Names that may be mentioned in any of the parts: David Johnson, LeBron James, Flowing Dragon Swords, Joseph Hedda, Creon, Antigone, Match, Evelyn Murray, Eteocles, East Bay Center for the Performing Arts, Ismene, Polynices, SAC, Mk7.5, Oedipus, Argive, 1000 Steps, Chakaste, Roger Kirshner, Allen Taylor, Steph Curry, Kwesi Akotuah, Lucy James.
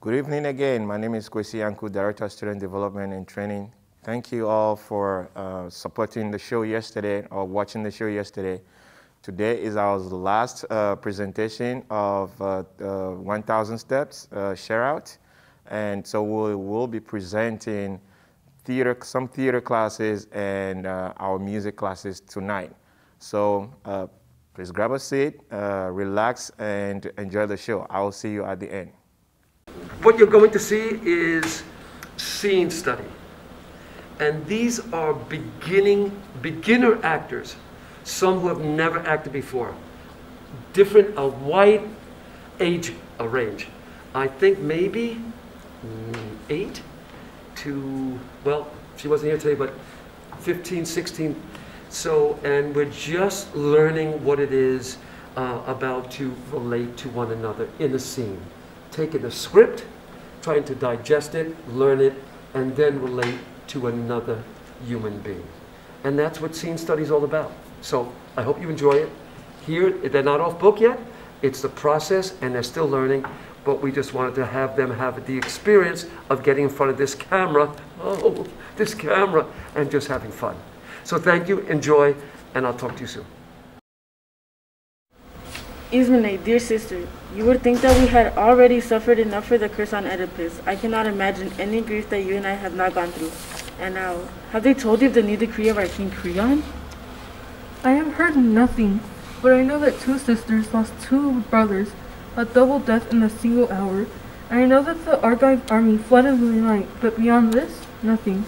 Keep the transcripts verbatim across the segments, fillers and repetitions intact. Good evening again. My name is Kwesi Akotuah, Director of Student Development and Training. Thank you all for uh, supporting the show yesterday or watching the show yesterday. Today is our last uh, presentation of uh, uh, one thousand steps uh, share out. And so we will be presenting theater, some theater classes and uh, our music classes tonight. So uh, please grab a seat, uh, relax, and enjoy the show. I will see you at the end. What you're going to see is scene study. And these are beginning, beginner actors, some who have never acted before. Different, a wide age range. I think maybe eight to, well, she wasn't here today, but fifteen, sixteen. So, and we're just learning what it is uh, about to relate to one another in a scene. Taking the script, trying to digest it, learn it, and then relate to another human being. And that's what scene study is all about. So I hope you enjoy it. Here, they're not off book yet. It's the process, and they're still learning, but we just wanted to have them have the experience of getting in front of this camera, oh, this camera, and just having fun. So thank you, enjoy, and I'll talk to you soon. Ismene, dear sister, you would think that we had already suffered enough for the curse on Oedipus. I cannot imagine any grief that you and I have not gone through. And now, have they told you of the new decree of our King Creon? I have heard nothing, but I know that two sisters lost two brothers, a double death in a single hour, and I know that the Argive army fled in the night, but beyond this, nothing.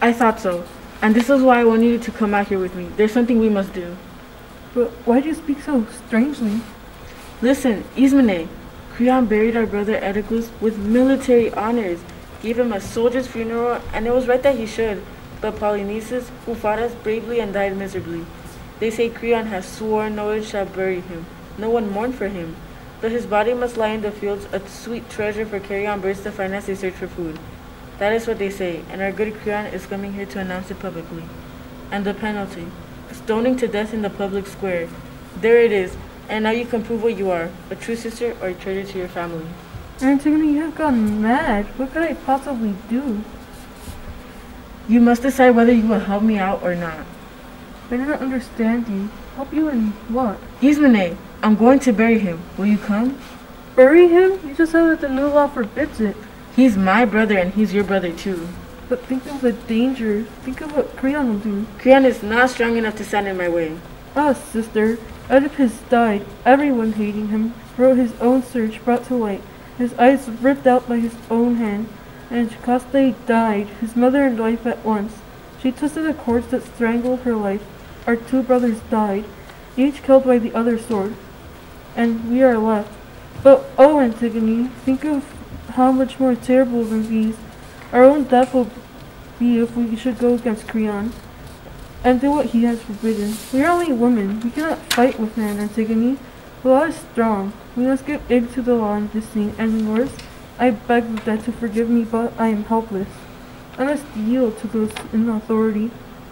I thought so, and this is why I wanted you to come out here with me. There's something we must do. But why do you speak so strangely? Listen, Ismene, Creon buried our brother Eteocles with military honors, gave him a soldier's funeral, and it was right that he should. But Polynices, who fought us bravely and died miserably. They say Creon has sworn no one shall bury him. No one mourned for him. But his body must lie in the fields, a sweet treasure for carrion birds to find as they search for food. That is what they say, and our good Creon is coming here to announce it publicly. And the penalty, stoning to death in the public square. There it is. And now you can prove what you are, a true sister or a traitor to your family. Antigone, you have gone mad. What could I possibly do? You must decide whether you will help me out or not. I don't understand you. Help you in what? Ismene, I'm going to bury him. Will you come? Bury him? You just said that the new law forbids it. He's my brother and he's your brother too. But think of the danger. Think of what Creon will do. Creon is not strong enough to stand in my way. Ah, sister. Oedipus died, everyone hating him, wrote his own search brought to light, his eyes ripped out by his own hand, and Chakaste died, his mother and wife at once. She twisted the cords that strangled her life. Our two brothers died, each killed by the other's sword, and we are left. But oh, Antigone, think of how much more terrible were these. Our own death will be if we should go against Creon and do what he has forbidden. We are only women. We cannot fight with man, Antigone. The law is strong. We must give in to the law in this scene, and worse, I beg the dead to forgive me, but I am helpless. I must yield to those in authority.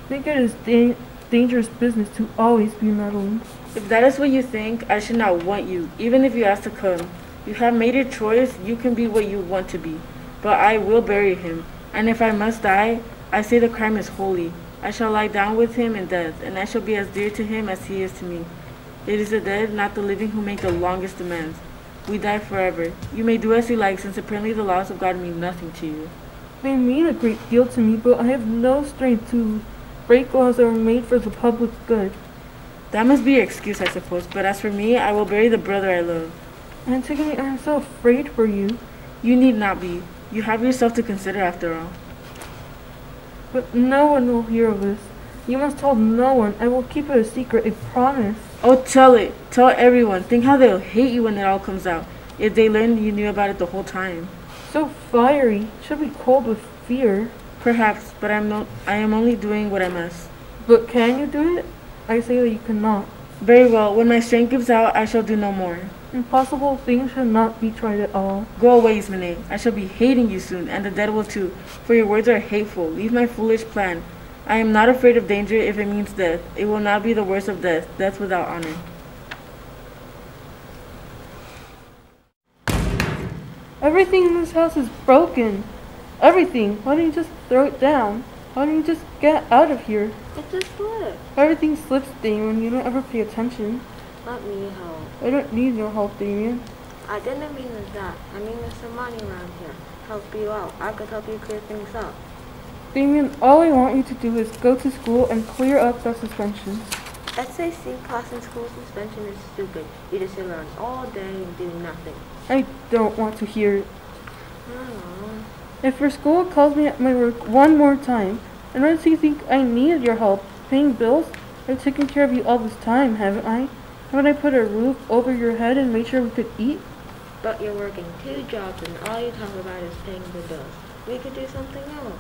Think it is da dangerous business to always be meddling. If that is what you think, I should not want you, even if you ask to come. You have made your choice. You can be what you want to be. But I will bury him, and if I must die, I say the crime is holy. I shall lie down with him in death, and I shall be as dear to him as he is to me. It is the dead, not the living, who make the longest demands. We die forever. You may do as you like, since apparently the laws of God mean nothing to you. They mean a great deal to me, but I have no strength to break laws that were made for the public good. That must be your excuse, I suppose, but as for me, I will bury the brother I love. Antigone, I am so afraid for you. You need not be. You have yourself to consider after all. But no one will hear of this. You must tell no one. I will keep it a secret, I promise. Oh, tell it. Tell everyone. Think how they'll hate you when it all comes out. If they learn you knew about it the whole time. So fiery. Should be cold with fear. Perhaps, but I'm not, I am only doing what I must. But can you do it? I say that you cannot. Very well. When my strength gives out, I shall do no more. Impossible things shall not be tried at all. Go away, Ismene. I shall be hating you soon, and the dead will too, for your words are hateful. Leave my foolish plan. I am not afraid of danger if it means death. It will not be the worst of death, death without honor. Everything in this house is broken. Everything. Why don't you just throw it down? Why don't you just get out of here? It just slipped. Everything slips, Damien. You don't ever pay attention. Let me help. I don't need your help, Damien. I didn't mean that. I mean there's some money around here. Help you out. I could help you clear things up. Damien, all I want you to do is go to school and clear up the suspensions. S A C class and school suspension is stupid. You just learn all day and do nothing. I don't want to hear it. Aww. If your school calls me at my work one more time, and once you think I need your help paying bills, I've taken care of you all this time, haven't I? Haven't I put a roof over your head and made sure we could eat? But you're working two jobs and all you talk about is paying the bills. We could do something else.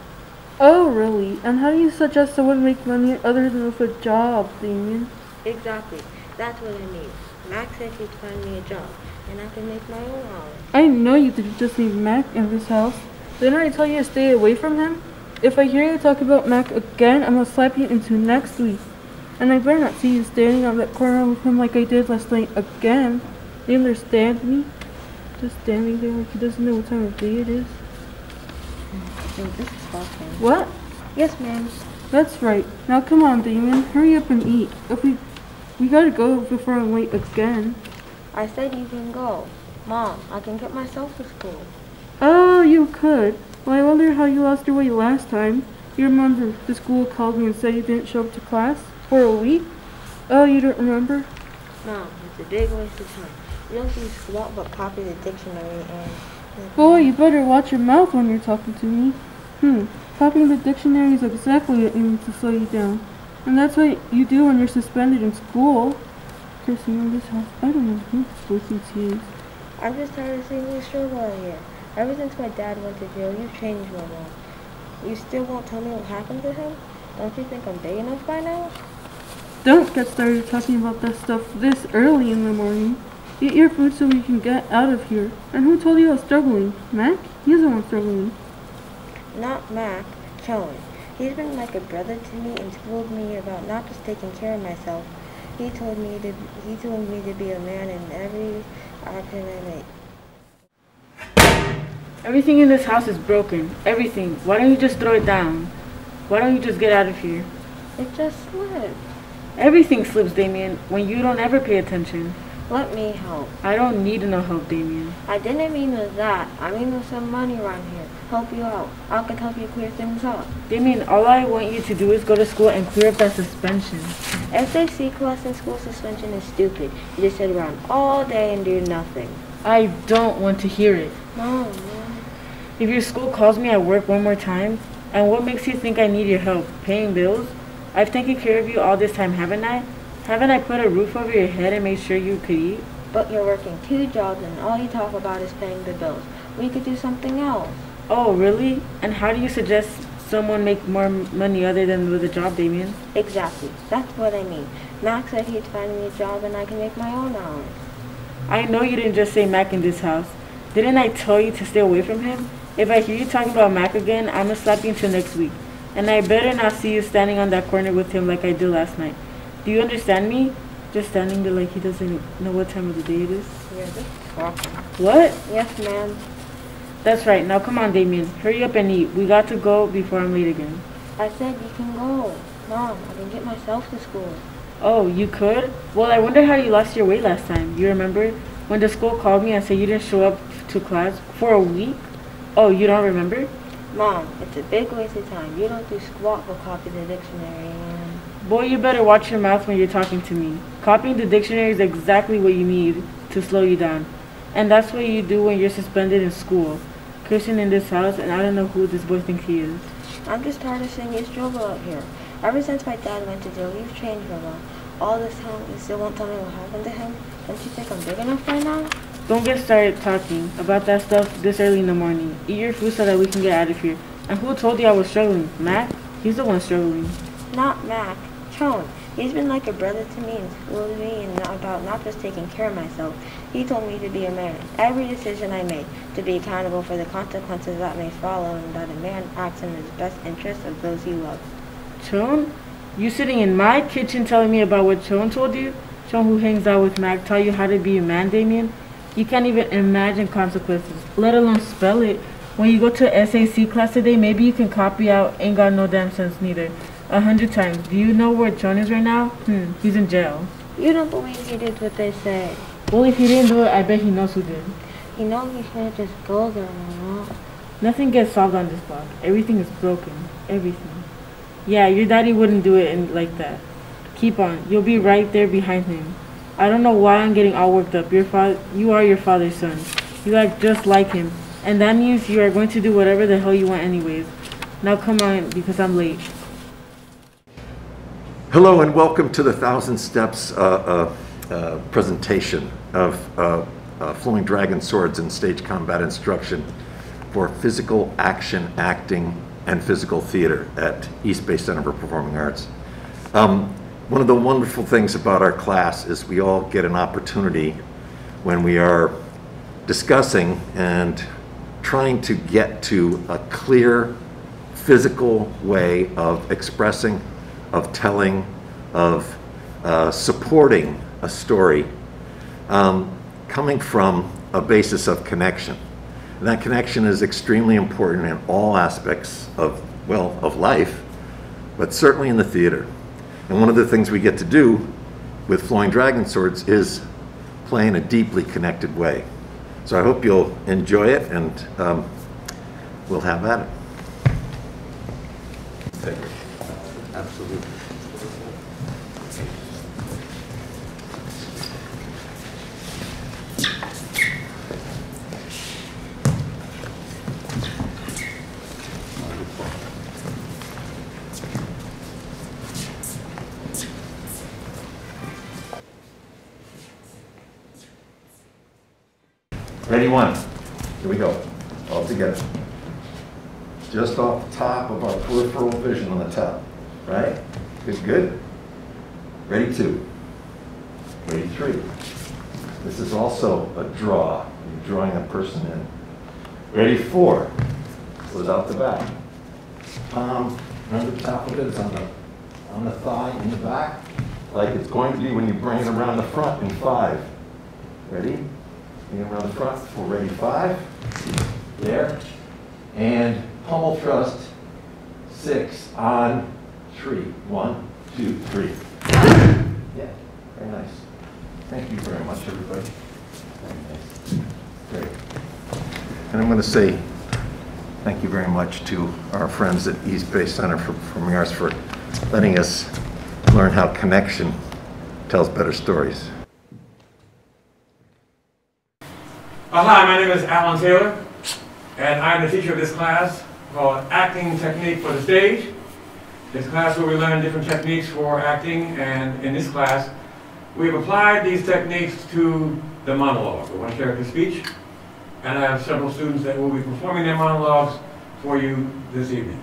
Oh, really? And how do you suggest someone make money other than with a job, Damien? Exactly. That's what I need. Max said he'd find me a job, and I can make my own hours. I know you didn't just leave Mac in this house. Didn't I tell you to stay away from him? If I hear you talk about Mac again, I'm gonna slap you into next week. And I better not see you standing on that corner with him like I did last night again. Do you understand me? Just standing there like he doesn't know what time of day it is. Oh, this is awesome. What? Yes, ma'am. That's right. Now come on, Damien. Hurry up and eat. If we we gotta go before I'm late again. I said you can go. Mom, I can get myself to school. Oh, you could. Well, I wonder how you lost your way last time. You remember the school called me and said you didn't show up to class for a week? Oh, you don't remember? Mom, it's a big waste of time. You don't do squat but copy the dictionary and... Boy, you better watch your mouth when you're talking to me. Hmm, copying the dictionary is exactly what aims to slow you down. And that's what you do when you're suspended in school. Cursing in this house, I don't know who school C T is. I'm just tired of seeing you struggle out here. Ever since my dad went to jail, you've changed my mom. You still won't tell me what happened to him? Don't you think I'm big enough by now? Don't get started talking about that stuff this early in the morning. Eat your food so we can get out of here. And who told you I was struggling? Mac? He's the one struggling. Not Mac. Cohen. He's been like a brother to me and told me about not just taking care of myself. He told me to he told me to be a man in every action I make. Everything in this house is broken. Everything. Why don't you just throw it down? Why don't you just get out of here? It just slipped. Everything slips, Damien, when you don't ever pay attention. Let me help. I don't need no help, Damien. I didn't mean that. I mean there's some money around here. Help you out. I could help you clear things up. Damien, all I want you to do is go to school and clear up that suspension. S A C class and school suspension is stupid. You just sit around all day and do nothing. I don't want to hear it. No, no. If your school calls me at work one more time, and what makes you think I need your help? Paying bills? I've taken care of you all this time, haven't I? Haven't I put a roof over your head and made sure you could eat? But you're working two jobs and all you talk about is paying the bills. We could do something else. Oh, really? And how do you suggest someone make more money other than with a job, Damien? Exactly. That's what I mean. Mac said he'd find me a job and I can make my own hours. I know you didn't just say Mac in this house. Didn't I tell you to stay away from him? If I hear you talking about Mac again, I'm going to slap you until next week. And I better not see you standing on that corner with him like I did last night. Do you understand me? Just standing there like he doesn't know what time of the day it is? Yeah, just walking. What? Yes, ma'am. That's right. Now come on, Damien. Hurry up and eat. We got to go before I'm late again. I said you can go. Mom, I can get myself to school. Oh, you could? Well, I wonder how you lost your way last time. You remember when the school called me and said you didn't show up to class for a week? Oh, you don't remember? Mom, it's a big waste of time. You don't do squat but copy the dictionary and... Boy, you better watch your mouth when you're talking to me. Copying the dictionary is exactly what you need to slow you down. And that's what you do when you're suspended in school. Kirshner in this house, and I don't know who this boy thinks he is. I'm just tired of seeing you struggle out here. Ever since my dad went to jail, you've changed, Mama. All this time, you still won't tell me what happened to him? Don't you think I'm big enough by now? Don't get started talking about that stuff this early in the morning. Eat your food so that we can get out of here. And who told you I was struggling? Mac? He's the one struggling. Not Mac. Tone. He's been like a brother to me and told me and about not just taking care of myself. He told me to be a man. Every decision I make, to be accountable for the consequences that may follow, and that a man acts in his best interest of those he loves. Chon? You sitting in my kitchen telling me about what Chon told you? Chon, who hangs out with Mac, tell you how to be a man, Damien? You can't even imagine consequences, let alone spell it. When you go to an S A C class today, maybe you can copy out "ain't got no damn sense neither" a hundred times. Do you know where John is right now? Hmm, he's in jail. You don't believe he did what they said. Well, if he didn't do it, I bet he knows who did. You know he should just go there, Mama. Nothing gets solved on this block. Everything is broken. Everything. Yeah, your daddy wouldn't do it in like that. Keep on. You'll be right there behind him. I don't know why I'm getting all worked up. Your father, you are your father's son. You act just like him. And that means you are going to do whatever the hell you want anyways. Now come on, because I'm late. Hello and welcome to the one thousand Steps uh, uh, uh, presentation of uh, uh, Flowing Dragon Swords and Stage Combat Instruction for Physical Action Acting and Physical Theater at East Bay Center for Performing Arts. Um, one of the wonderful things about our class is we all get an opportunity when we are discussing and trying to get to a clear physical way of expressing, of telling, of uh, supporting a story, um, coming from a basis of connection. And that connection is extremely important in all aspects of, well, of life, but certainly in the theater. And one of the things we get to do with Flowing Dragon Swords is play in a deeply connected way. So I hope you'll enjoy it, and um, we'll have at it. Thank you. Absolutely. Ready, one. Here we go. All together. Just off the top of our peripheral vision on the top. Right? Good, good. Ready, two. Ready, three. This is also a draw. You're drawing a person in. Ready, four. Goes out the back. Um, remember the top of it is on the, on the thigh, in the back. Like it's going to be when you bring it around the front in five. Ready? Bring it around the front for ready, five. There. And pommel thrust, six on three. One, two, three. Yeah, very nice. Thank you very much, everybody. Very nice. Great. And I'm going to say thank you very much to our friends at East Bay Center for Performing Arts for letting us learn how connection tells better stories. Oh, hi, my name is Allen Taylor, and I'm the teacher of this class called Acting Technique for the Stage. This class where we learn different techniques for acting, and in this class, we've applied these techniques to the monologue, the one character speech, and I have several students that will be performing their monologues for you this evening.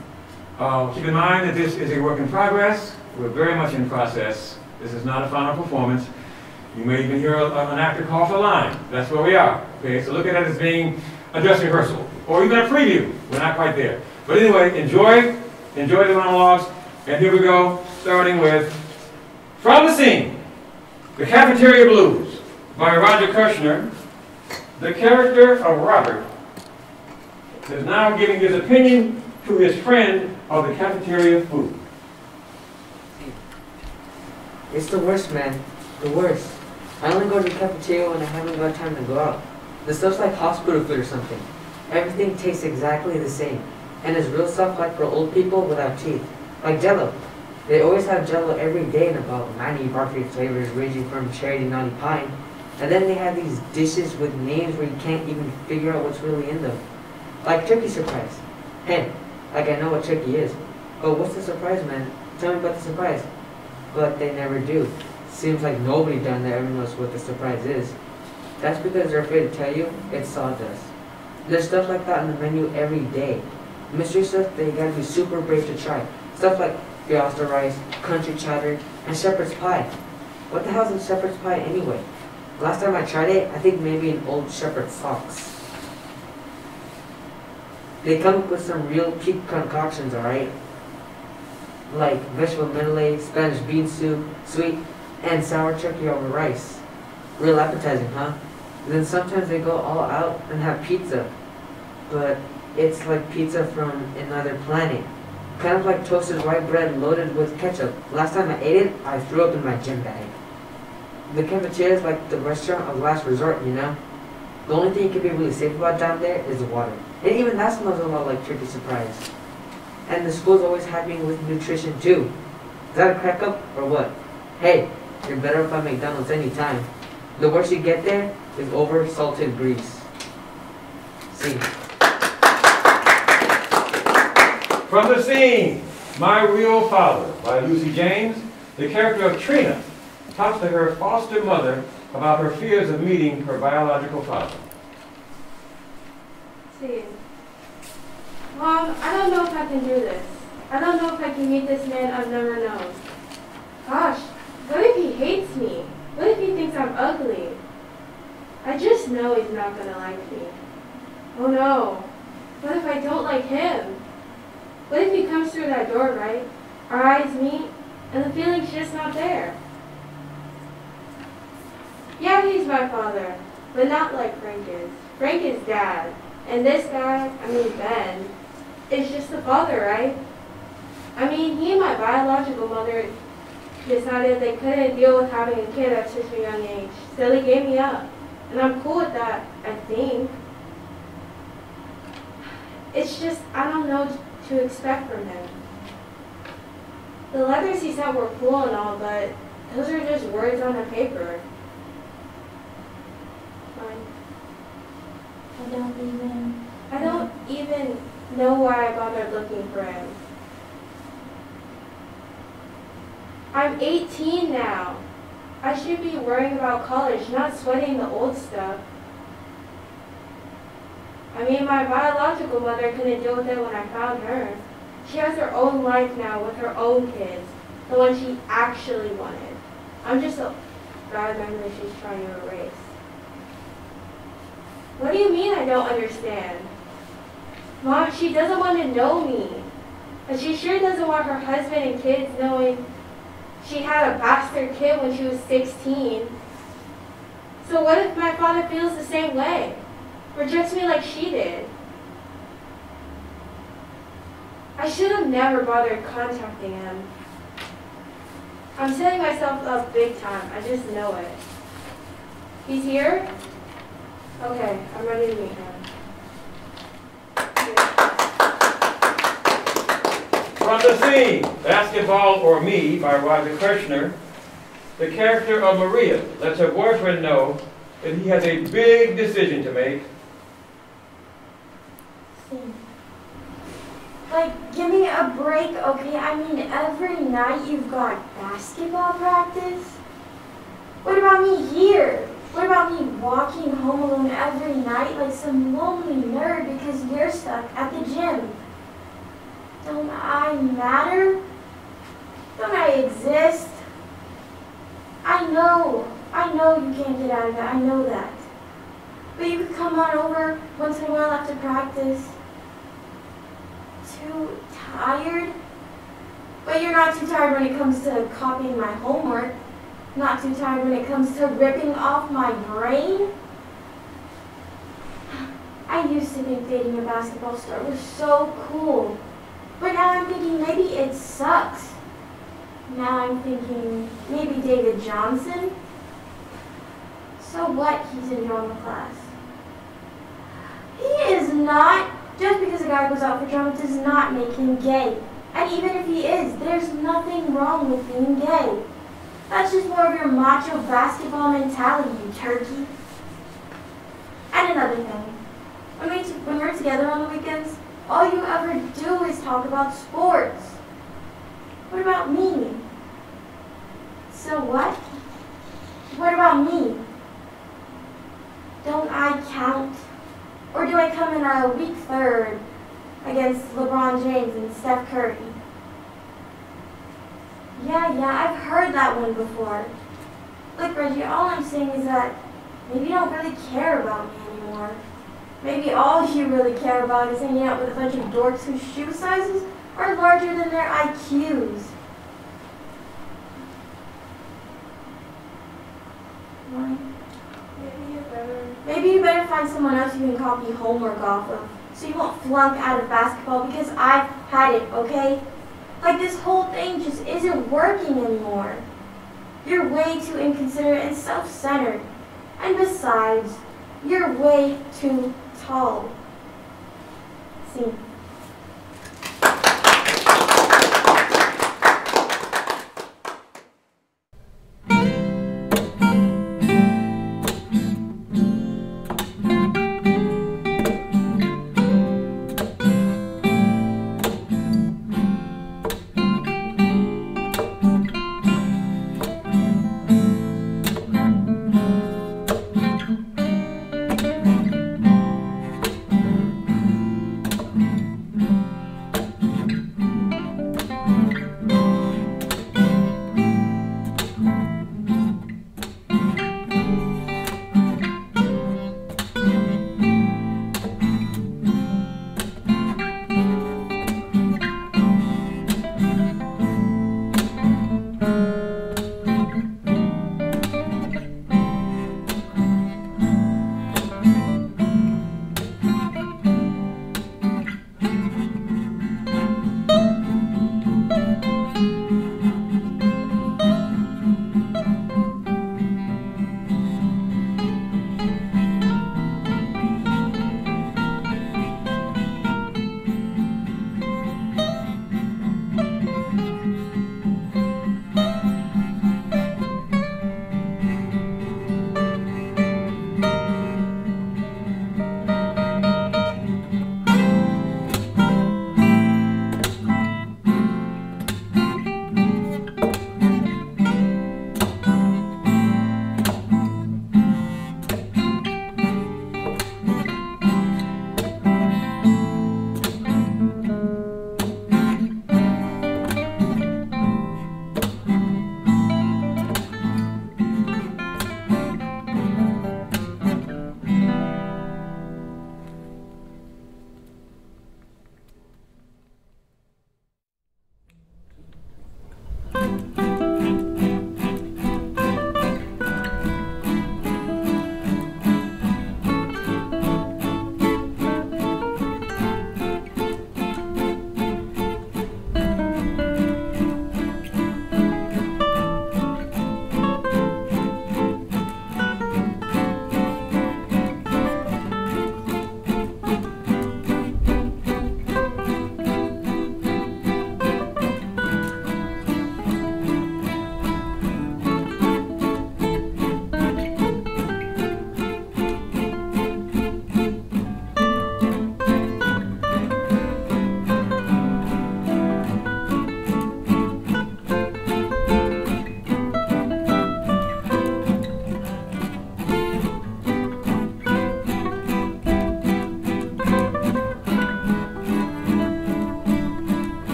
Uh, keep in mind that this is a work in progress. We're very much in process. This is not a final performance. You may even hear a, an actor call for a line. That's where we are. Okay, so look at it as being a dress rehearsal, or even a preview. We're not quite there. But anyway, enjoy, enjoy the monologues. And here we go, starting with From the Scene, The Cafeteria Blues by Roger Kirshner. The character of Robert is now giving his opinion to his friend of the cafeteria food. It's the worst, man. The worst. I only go to the cafeteria when I haven't got time to go out. The stuff's like hospital food or something. Everything tastes exactly the same. And it's real stuff like for old people without teeth. Like Jell-O. They always have Jell-O every day in about ninety variety flavors ranging from cherry to naughty pine. And then they have these dishes with names where you can't even figure out what's really in them. Like Turkey Surprise. Hey, like I know what turkey is. Oh, what's the surprise, man? Tell me about the surprise. But they never do. Seems like nobody down there ever knows what the surprise is. That's because they're afraid to tell you it's sawdust. There's stuff like that on the menu every day. Mystery stuff that you gotta be super brave to try. Stuff like Gloucester rice, country chowder, and shepherd's pie. What the hell's a shepherd's pie anyway? Last time I tried it, I think maybe an old shepherd's socks. They come up with some real peak concoctions, alright? Like vegetable medley, Spanish bean soup, sweet, and sour turkey over rice. Real appetizing, huh? And then sometimes they go all out and have pizza, but it's like pizza from another planet. Kind of like toasted white bread loaded with ketchup. Last time I ate it, I threw up in my gym bag. The cafeteria is like the restaurant of last resort, you know? The only thing you can be really safe about down there is the water. And even that smells a lot like Turkey Surprise. And the school's always happening with nutrition too. Is that a crack up or what? Hey, you're better off at McDonald's any time. The worst you get there is over salted grease. See. From the scene, My Real Father by Lucy James, the character of Trina talks to her foster mother about her fears of meeting her biological father. See. Mom, I don't know if I can do this. I don't know if I can meet this man I've never known. Gosh, what if he hates me? What if he thinks I'm ugly? I just know he's not gonna like me. Oh no, what if I don't like him? What if he comes through that door, right? Our eyes meet, and the feeling's just not there. Yeah, he's my father, but not like Frank is. Frank is dad, and this guy, I mean Ben, is just the father, right? I mean, he and my biological mother decided they couldn't deal with having a kid at such a young age, so they gave me up, and I'm cool with that, I think. It's just, I don't know to expect from him. The letters he sent were cool and all, but those are just words on a paper. Fine. I don't even... I don't even know why I bothered looking for him. I'm eighteen now. I should be worrying about college, not sweating the old stuff. I mean, my biological mother couldn't deal with it when I found her. She has her own life now with her own kids, the one she actually wanted. I'm just a bad memory she's trying to erase. What do you mean I don't understand? Mom, she doesn't want to know me. And she sure doesn't want her husband and kids knowing she had a bastard kid when she was sixteen. So what if my father feels the same way? Rejects me like she did. I should have never bothered contacting him. I'm setting myself up big time. I just know it. He's here? Okay, I'm ready to meet him. From the scene, Basketball or Me by Roger Kirshner, the character of Maria lets her boyfriend know that he has a big decision to make. Like, give me a break, okay? I mean, every night you've got basketball practice? What about me here? What about me walking home alone every night like some lonely nerd because you're stuck at the gym? Don't I matter? Don't I exist? I know, I know you can't get out of it, I know that. But you could come on over once in a while after practice. Too tired? But you're not too tired when it comes to copying my homework. Not too tired when it comes to ripping off my brain. I used to think dating a basketball star was so cool. But now I'm thinking maybe it sucks. Now I'm thinking maybe David Johnson. So what? He's in drama class. He is not. Just because a guy goes out for drama does not make him gay. And even if he is, there's nothing wrong with being gay. That's just more of your macho basketball mentality, you turkey. And another thing, when, we t when we're together on the weekends, all you ever do is talk about sports. What about me? So what? What about me? Don't I count? Or do I come in a weak third against LeBron James and Steph Curry? Yeah, yeah, I've heard that one before. Look, Reggie, all I'm saying is that maybe you don't really care about me anymore. Maybe all you really care about is hanging out with a bunch of dorks whose shoe sizes are larger than their I Qs. Why? Maybe you better... Maybe you better find someone else you can copy homework off of, so you won't flunk out of basketball, because I've had it, okay? Like, this whole thing just isn't working anymore. You're way too inconsiderate and self-centered. And besides, you're way too tall. See?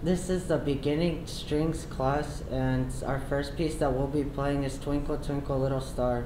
This is the beginning strings class, and our first piece that we'll be playing is Twinkle, Twinkle, Little Star.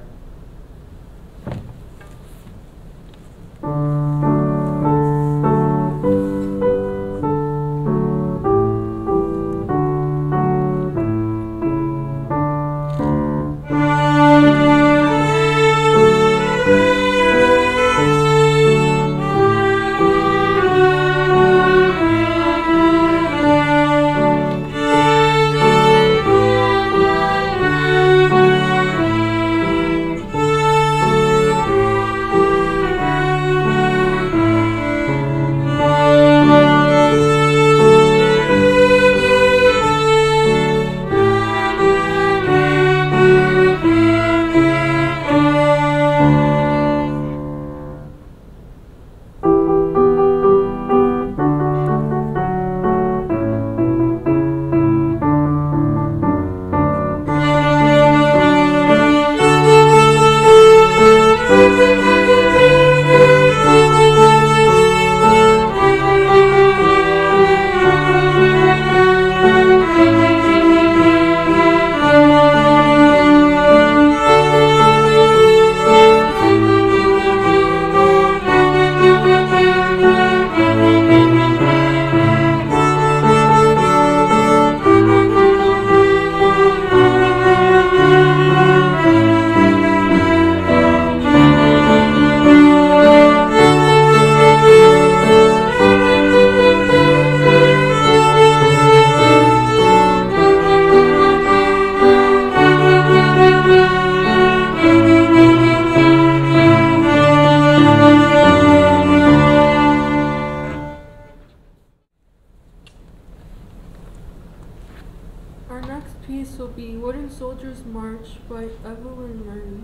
Our next piece will be Wooden Soldiers March by Evelyn Murray.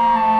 Thank you.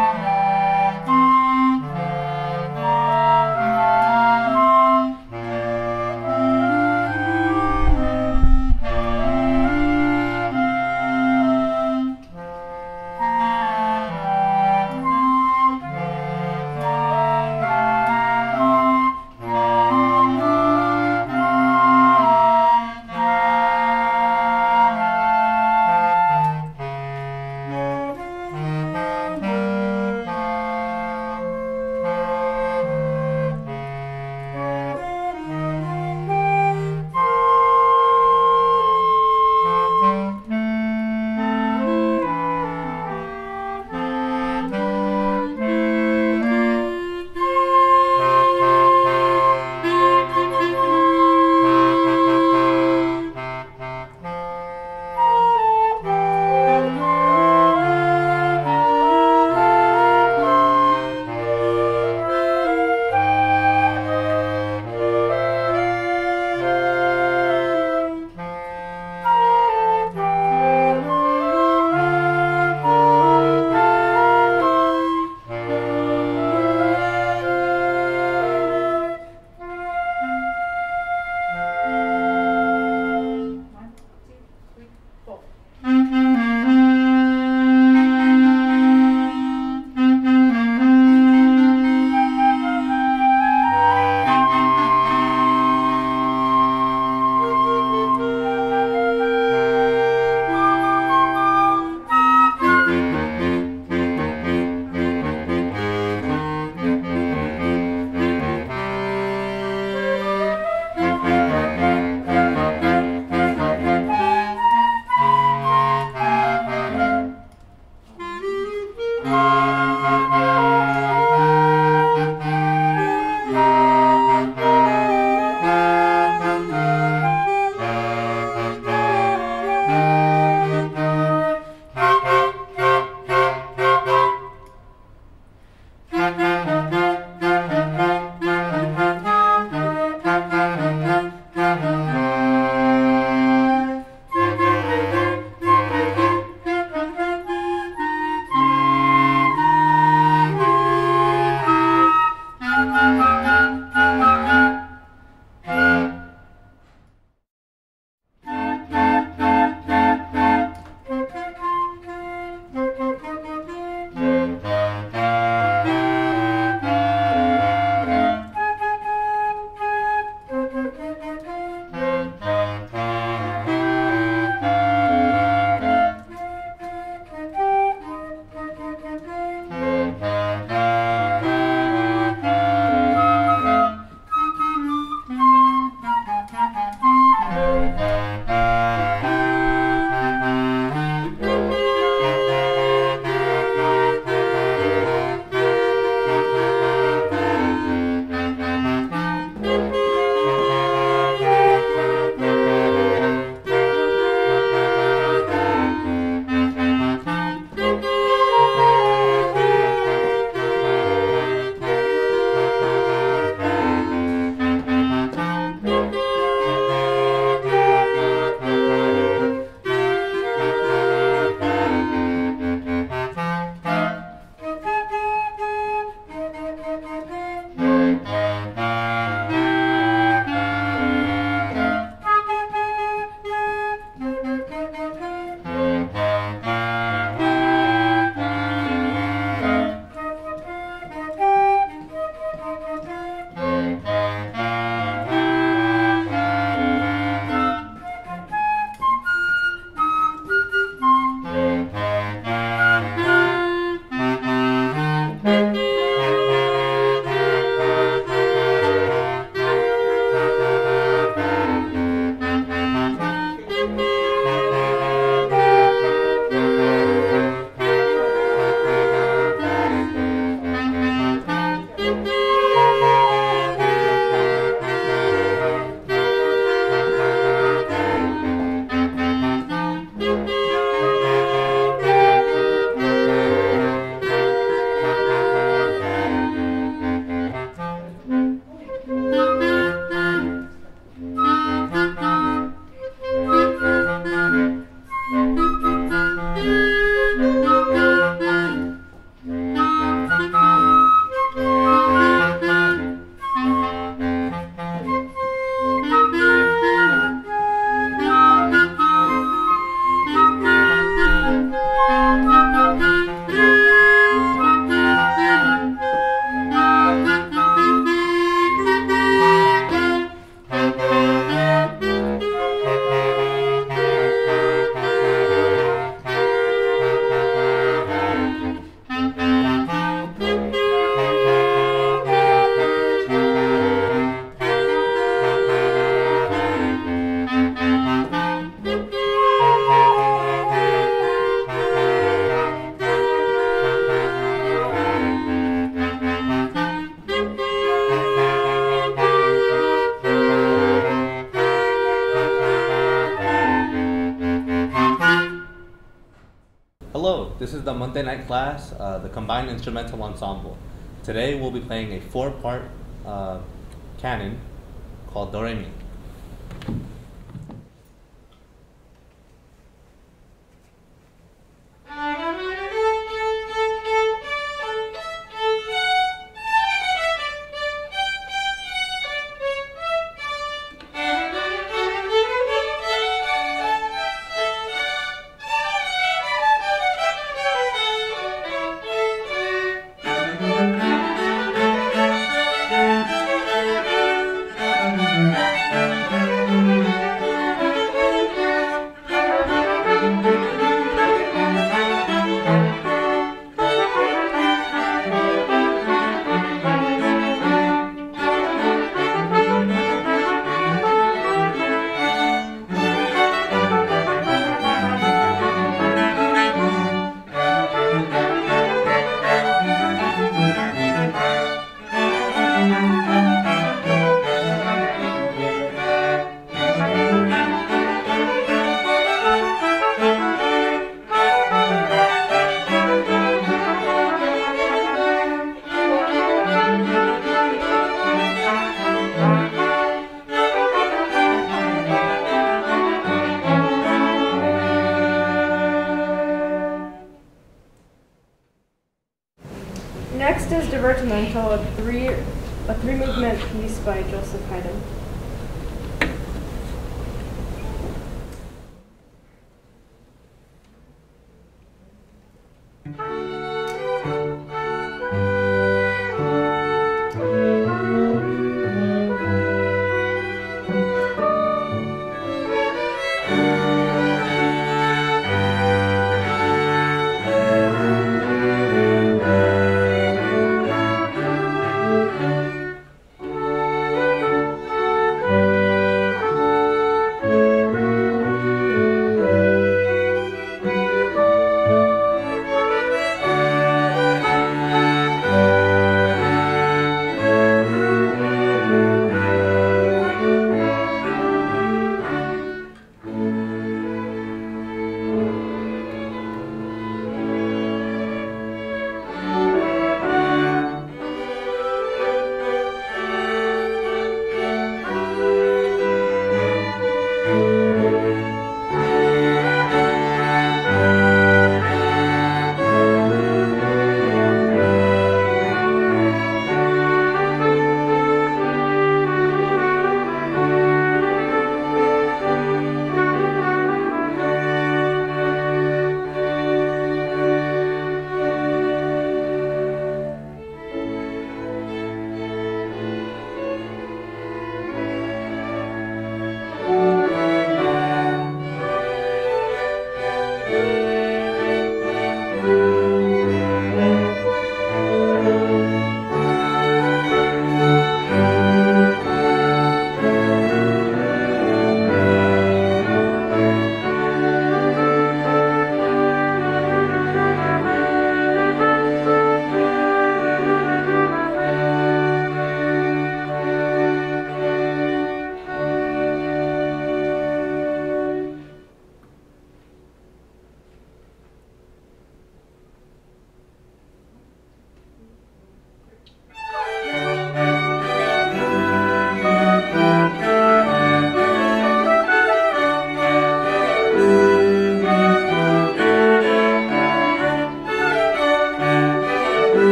the Monday night class, uh, the Combined Instrumental Ensemble. Today we'll be playing a four-part uh, canon called Do Re Mi. A three, a three movement piece by Joseph Hedda. Thank you.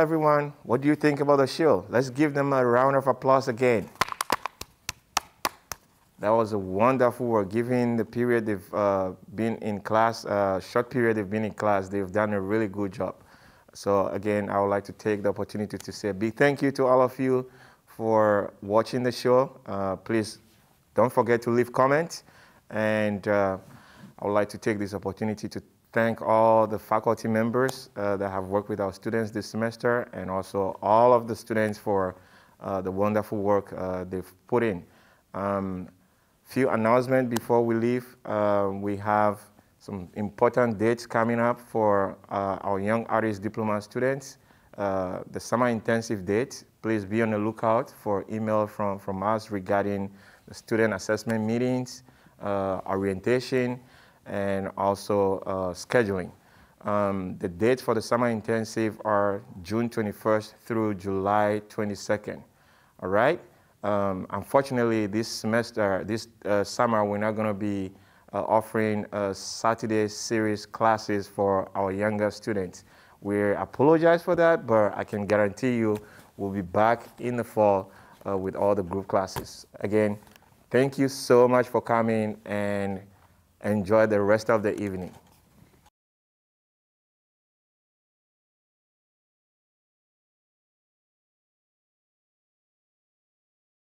everyone, what do you think about the show? Let's give them a round of applause again. That was a wonderful work. Given the period they've uh, been in class, uh, short period they've been in class, they've done a really good job. So again, I would like to take the opportunity to say a big thank you to all of you for watching the show. Uh, please don't forget to leave comments. And uh, I would like to take this opportunity to thank all the faculty members uh, that have worked with our students this semester, and also all of the students for uh, the wonderful work uh, they've put in. Um, Few announcements before we leave. Uh, we have some important dates coming up for uh, our Young Artist Diploma students. Uh, the summer intensive date, please be on the lookout for email from, from us regarding the student assessment meetings, uh, orientation, and also uh, scheduling. Um, the dates for the summer intensive are June twenty-first through July twenty-second, all right? Um, unfortunately, this semester, this uh, summer, we're not going to be uh, offering uh, Saturday series classes for our younger students. We apologize for that, but I can guarantee you we'll be back in the fall uh, with all the group classes. Again, thank you so much for coming, and enjoy the rest of the evening.